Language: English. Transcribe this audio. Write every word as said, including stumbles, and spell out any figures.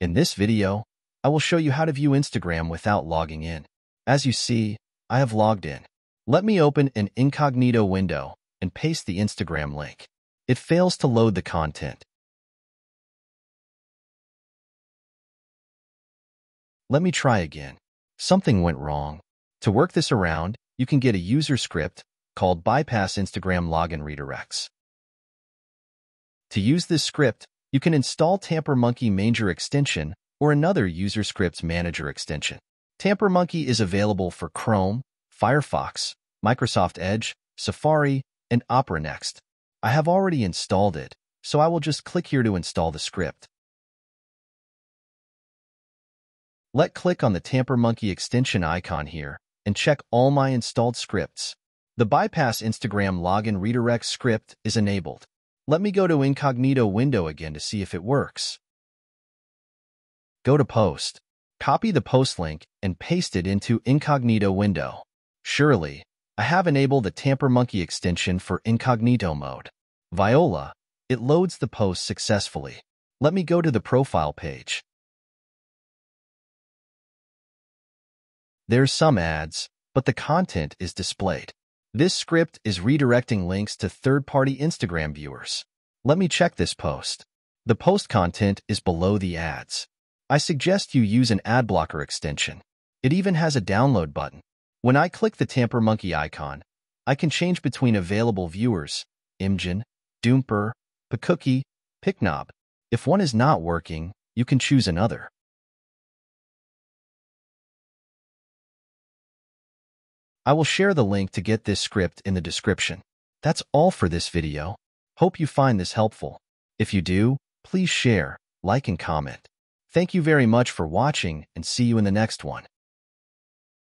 In this video, I will show you how to view Instagram without logging in. As you see, I have logged in. Let me open an incognito window and paste the Instagram link. It fails to load the content. Let me try again. Something went wrong. To work this around, you can get a user script called Bypass Instagram Login Redirects. To use this script, you can install Tampermonkey Manager extension or another user scripts manager extension. Tampermonkey is available for Chrome, Firefox, Microsoft Edge, Safari, and Opera Next. I have already installed it, so I will just click here to install the script. Let's click on the Tampermonkey extension icon here and check all my installed scripts. The Bypass Instagram Login Redirects script is enabled. Let me go to Incognito window again to see if it works. Go to Post. Copy the post link and paste it into Incognito window. Surely, I have enabled the Tampermonkey extension for incognito mode. Viola, it loads the post successfully. Let me go to the profile page. There's some ads, but the content is displayed. This script is redirecting links to third-party Instagram viewers. Let me check this post. The post content is below the ads. I suggest you use an ad blocker extension. It even has a download button. When I click the Tampermonkey icon, I can change between available viewers, Imgen, Doomper, Picookie, Picknob. If one is not working, you can choose another. I will share the link to get this script in the description. That's all for this video. Hope you find this helpful. If you do, please share, like, and comment. Thank you very much for watching, and see you in the next one.